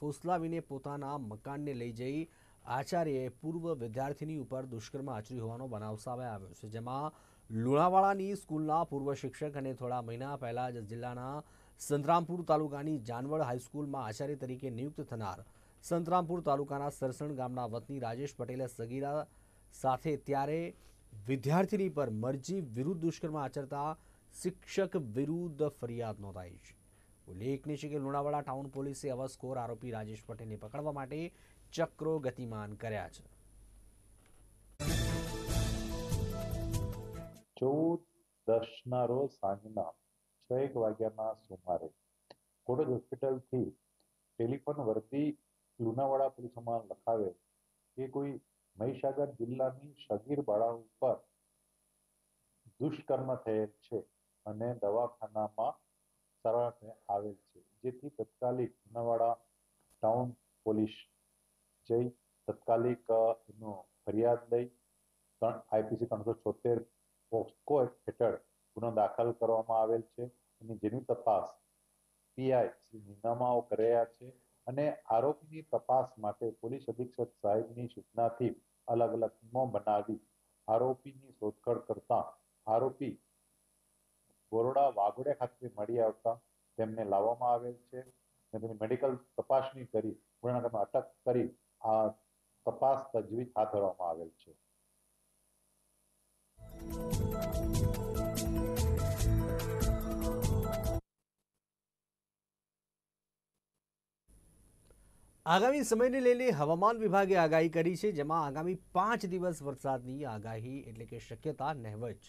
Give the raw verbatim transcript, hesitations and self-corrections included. ફોસલાવીને પોતાના મકાનને લઈ જઈ આચાર્યએ પૂર્વ વિદ્યાર્થીની ઉપર દુષ્કર્મ આચર્યું હોવાનો બનાવ સામે આવ્યો છે, જેમાં લુણાવાડાની સ્કૂલના પૂર્વ શિક્ષક અને થોડા મહિના પહેલા જ જિલ્લાના સંતરામપુર તાલુકાની જાનવડ હાઈસ્કૂલમાં આચાર્ય તરીકે નિયુક્ત થનાર સંતરામપુર તાલુકાના સરસણ ગામના વતની રાજેશ પટેલે સગીરા સાથે ત્યારે વિદ્યાર્થીની પર મરજી વિરુદ્ધ દુષ્કર્મ આચરતા શિક્ષક વિરુદ્ધ ફરિયાદ નોંધાઈ છે। ઉલ્લેખનીય છે કે લુણાવાડા ટાઉન પોલીસે અવસ્કોર આરોપી રાજેશ પટેલને પકડવા માટે ચક્રો ગતિમાન કર્યા છે। ચૌદ દસ ના રોજ સાંજના છ એક વાગ્યાના સુમારે કોટજ હોસ્પિટલથી ટેલિફોન વર્દી લુણાવાડા પોલીસમાં લખાવે કે કોઈ મહીસાગર જિલ્લાની સગીર બાળા ઉપર દુષ્કર્મ થયેલ છે અને દવાખાનામાં સારવાર આવેલ છે, જેથી તત્કાલિક લુણાવાડા ટાઉન પોલીસ જઈ તત્કાલિક એનો ફરિયાદ લઈ આઈપીસી ત્રણસો છોતેર પોક્સો હેઠળ ગુનો દાખલ કરવામાં આવેલ છે અને જેની તપાસ પીઆઈ શ્રી નીનામાઓ કર્યા છે અને આરોપીની તપાસ માટે પોલીસ અધિક્ષક સાહેબની સૂચનાથી અલગ અલગ ટીમો બનાવી આરોપીની શોધખોળ કરતા આરોપી બોરડા વાઘોડિયા ખાતે મળી આવતા તેમને લાવવામાં આવેલ છે અને તેની મેડિકલ તપાસણી કરી ગુનામાં અટક કરી આ તપાસ તજવીજ હાથ ધરવામાં આવેલ છે। आगामी समय ने लईने हवामान विभागे आगाही करी है, जेमां आगामी पांच दिवस वरसादनी आगाही एटले के शक्यता नहेवत छे।